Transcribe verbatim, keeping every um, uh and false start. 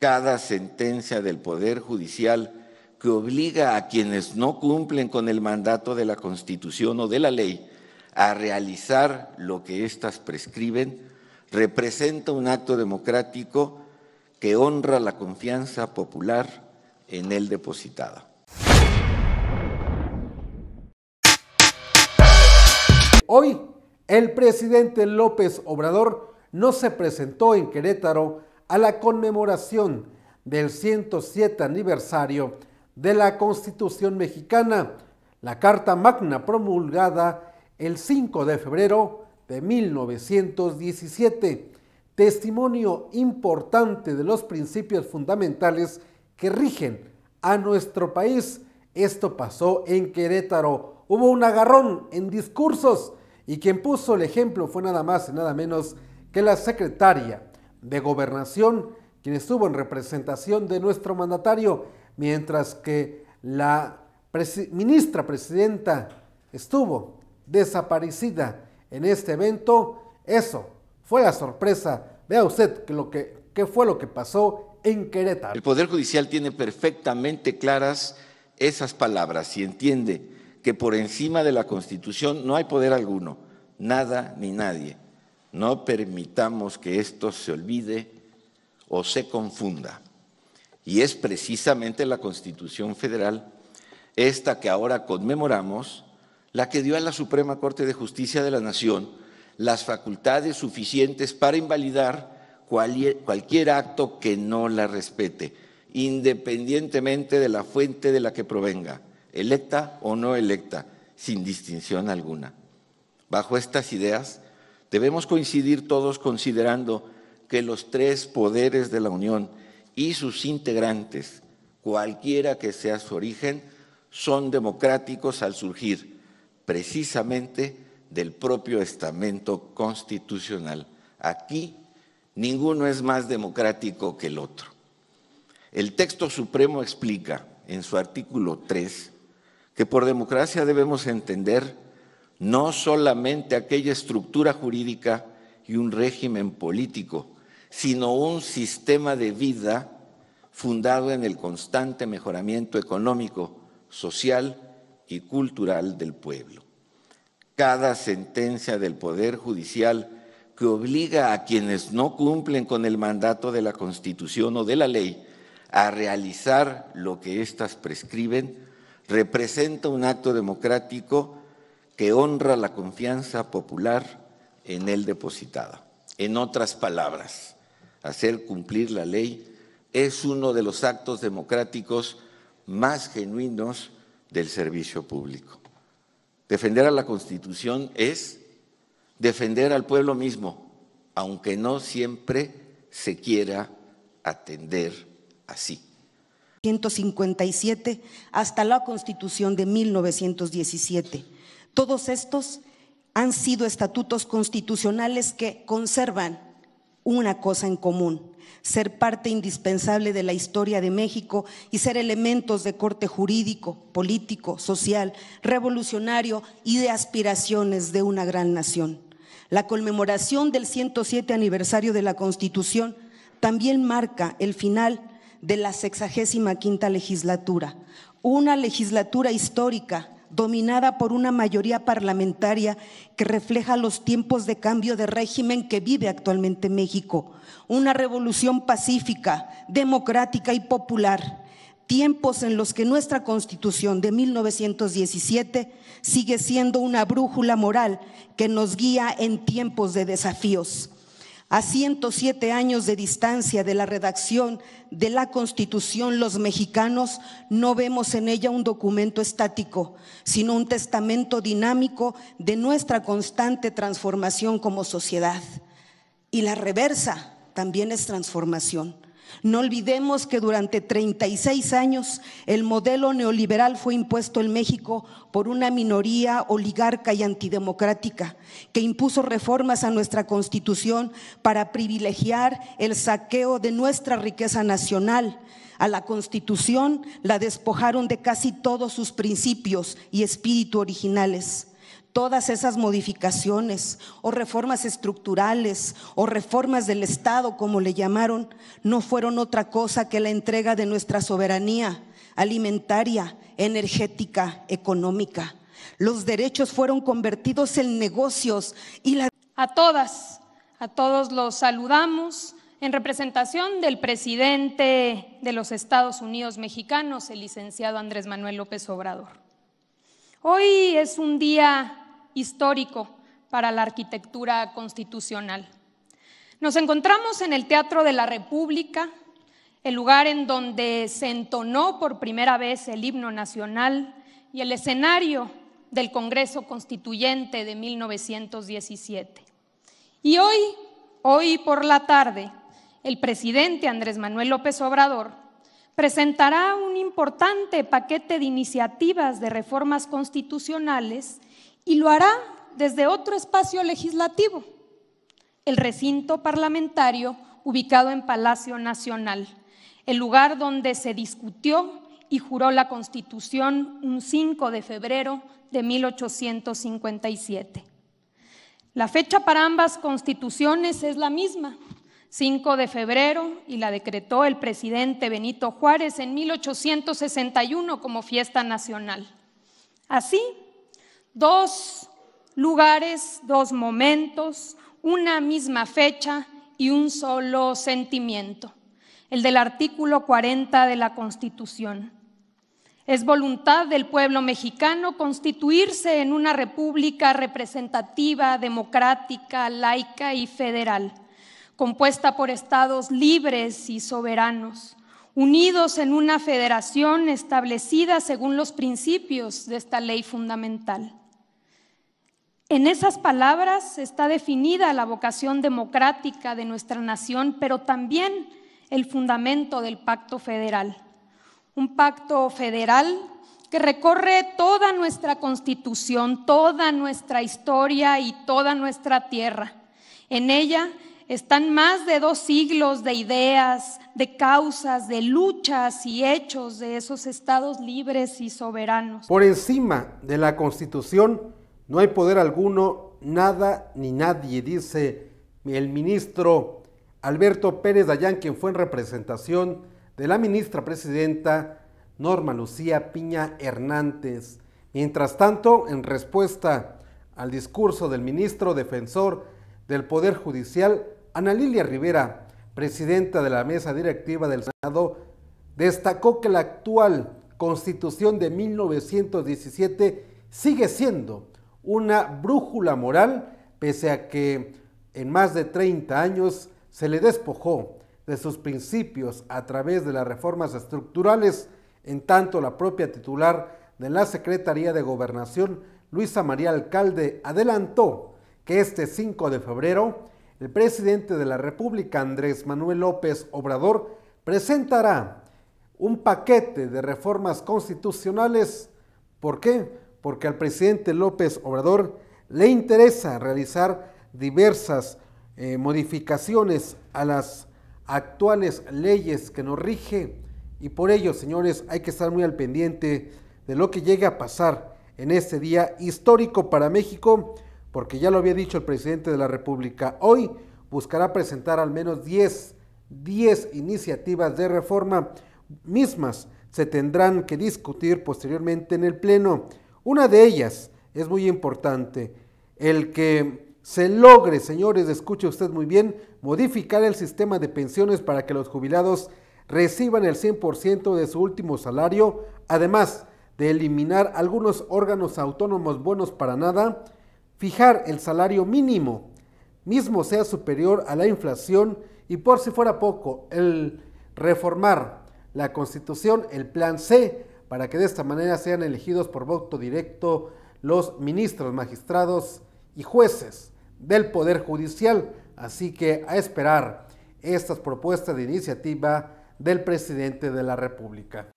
cada sentencia del Poder Judicial que obliga a quienes no cumplen con el mandato de la Constitución o de la ley a realizar lo que éstas prescriben, representa un acto democrático que honra la confianza popular en él depositada. Hoy, el presidente López Obrador no se presentó en Querétaro a la conmemoración del ciento siete aniversario de la Constitución Mexicana, la Carta Magna promulgada el cinco de febrero de mil novecientos diecisiete, testimonio importante de los principios fundamentales que rigen a nuestro país. Esto pasó en Querétaro. Hubo un agarrón en discursos. Y quien puso el ejemplo fue nada más y nada menos que la secretaria de Gobernación, quien estuvo en representación de nuestro mandatario, mientras que la presi- ministra presidenta estuvo desaparecida en este evento. Eso fue la sorpresa. Vea usted que lo que, que fue lo que pasó en Querétaro. El Poder Judicial tiene perfectamente claras esas palabras y entiende que por encima de la Constitución no hay poder alguno, nada ni nadie. No permitamos que esto se olvide o se confunda. Y es precisamente la Constitución Federal, esta que ahora conmemoramos, la que dio a la Suprema Corte de Justicia de la Nación las facultades suficientes para invalidar cualquier acto que no la respete, independientemente de la fuente de la que provenga, electa o no electa, sin distinción alguna. Bajo estas ideas debemos coincidir todos considerando que los tres poderes de la Unión y sus integrantes, cualquiera que sea su origen, son democráticos al surgir precisamente del propio estamento constitucional. Aquí ninguno es más democrático que el otro. El texto supremo explica en su artículo tres que por democracia debemos entender no solamente aquella estructura jurídica y un régimen político, sino un sistema de vida fundado en el constante mejoramiento económico, social y cultural del pueblo. Cada sentencia del Poder Judicial que obliga a quienes no cumplen con el mandato de la Constitución o de la ley a realizar lo que éstas prescriben, representa un acto democrático que honra la confianza popular en él depositada. En otras palabras, hacer cumplir la ley es uno de los actos democráticos más genuinos del servicio público. Defender a la Constitución es defender al pueblo mismo, aunque no siempre se quiera atender así. ciento cincuenta y siete hasta la Constitución de mil novecientos diecisiete. Todos estos han sido estatutos constitucionales que conservan una cosa en común: ser parte indispensable de la historia de México y ser elementos de corte jurídico, político, social, revolucionario y de aspiraciones de una gran nación. La conmemoración del ciento siete aniversario de la Constitución también marca el final de la sexagésima quinta legislatura, una legislatura histórica dominada por una mayoría parlamentaria que refleja los tiempos de cambio de régimen que vive actualmente México, una revolución pacífica, democrática y popular, tiempos en los que nuestra Constitución de mil novecientos diecisiete sigue siendo una brújula moral que nos guía en tiempos de desafíos. A ciento siete años de distancia de la redacción de la Constitución, los mexicanos no vemos en ella un documento estático, sino un testamento dinámico de nuestra constante transformación como sociedad. Y la reversa también es transformación. No olvidemos que durante treinta y seis años el modelo neoliberal fue impuesto en México por una minoría oligarca y antidemocrática que impuso reformas a nuestra Constitución para privilegiar el saqueo de nuestra riqueza nacional. A la Constitución la despojaron de casi todos sus principios y espíritu originales. todas esas modificaciones o reformas estructurales o reformas del Estado, como le llamaron, no fueron otra cosa que la entrega de nuestra soberanía alimentaria, energética, económica. Los derechos fueron convertidos en negocios y la... A todas, a todos los saludamos en representación del presidente de los Estados Unidos mexicanos, el licenciado Andrés Manuel López Obrador. Hoy es un día histórico para la arquitectura constitucional. Nos encontramos en el Teatro de la República, el lugar en donde se entonó por primera vez el himno nacional y el escenario del Congreso Constituyente de mil novecientos diecisiete. Y hoy, hoy por la tarde, el presidente Andrés Manuel López Obrador presentará un importante paquete de iniciativas de reformas constitucionales y lo hará desde otro espacio legislativo, el recinto parlamentario ubicado en Palacio Nacional, el lugar donde se discutió y juró la Constitución un cinco de febrero de mil ochocientos cincuenta y siete. La fecha para ambas constituciones es la misma, cinco de febrero, y la decretó el presidente Benito Juárez en mil ochocientos sesenta y uno como fiesta nacional. Así, dos lugares, dos momentos, una misma fecha y un solo sentimiento, el del artículo cuarenta de la Constitución. Es voluntad del pueblo mexicano constituirse en una república representativa, democrática, laica y federal, compuesta por estados libres y soberanos, unidos en una federación establecida según los principios de esta ley fundamental. En esas palabras está definida la vocación democrática de nuestra nación, pero también el fundamento del pacto federal. Un pacto federal que recorre toda nuestra Constitución, toda nuestra historia y toda nuestra tierra. En ella están más de dos siglos de ideas, de causas, de luchas y hechos de esos estados libres y soberanos. Por encima de la Constitución no hay poder alguno, nada ni nadie, dice el ministro Alberto Pérez Dayán, quien fue en representación de la ministra presidenta Norma Lucía Piña Hernández. Mientras tanto, en respuesta al discurso del ministro defensor del Poder Judicial, Ana Lilia Rivera, presidenta de la mesa directiva del Senado, destacó que la actual Constitución de mil novecientos diecisiete sigue siendo una brújula moral, pese a que en más de treinta años se le despojó de sus principios a través de las reformas estructurales. En tanto, la propia titular de la Secretaría de Gobernación, Luisa María Alcalde, adelantó que este cinco de febrero el presidente de la República, Andrés Manuel López Obrador, presentará un paquete de reformas constitucionales. ¿Por qué? Porque al presidente López Obrador le interesa realizar diversas eh, modificaciones a las actuales leyes que nos rigen, y por ello, señores, hay que estar muy al pendiente de lo que llegue a pasar en este día histórico para México, porque ya lo había dicho el presidente de la República, hoy buscará presentar al menos diez iniciativas de reforma, mismas se tendrán que discutir posteriormente en el Pleno. Una de ellas es muy importante, el que se logre, señores, escuche usted muy bien, modificar el sistema de pensiones para que los jubilados reciban el cien por ciento de su último salario, además de eliminar algunos órganos autónomos buenos para nada, fijar el salario mínimo, mismo sea superior a la inflación, y por si fuera poco, el reformar la Constitución, el plan C, para que de esta manera sean elegidos por voto directo los ministros, magistrados y jueces del Poder Judicial. Así que a esperar estas propuestas de iniciativa del presidente de la República.